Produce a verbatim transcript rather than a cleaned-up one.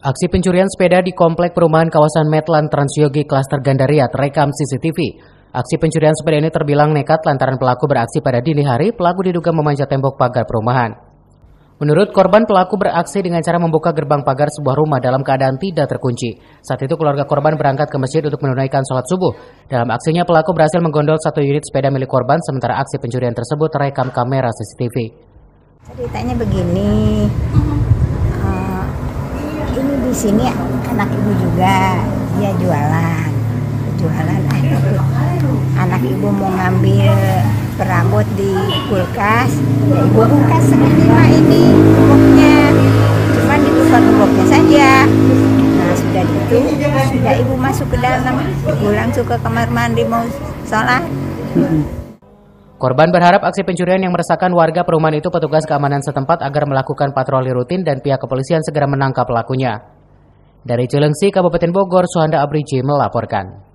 Aksi pencurian sepeda di komplek perumahan kawasan Metland Transyogi Klaster Gandaria terekam C C T V. Aksi pencurian sepeda ini terbilang nekat lantaran pelaku beraksi pada dini hari. Pelaku diduga memanjat tembok pagar perumahan. Menurut korban, pelaku beraksi dengan cara membuka gerbang pagar sebuah rumah dalam keadaan tidak terkunci. Saat itu keluarga korban berangkat ke masjid untuk menunaikan sholat subuh. Dalam aksinya pelaku berhasil menggondol satu unit sepeda milik korban, sementara aksi pencurian tersebut terekam kamera C C T V. Ceritanya begini. Di sini anak ibu juga dia jualan jualan anak ibu, anak ibu mau ngambil perabot di kulkas, ya ibu buka segala ini boboknya, cuman dibuka boboknya saja. Nah sudah itu sudah ibu masuk ke dalam, ibu langsung ke kamar mandi mau sholat. Korban berharap aksi pencurian yang meresahkan warga perumahan itu petugas keamanan setempat agar melakukan patroli rutin dan pihak kepolisian segera menangkap pelakunya. Dari Cilengsi, Kabupaten Bogor, Sohanda Abriji melaporkan.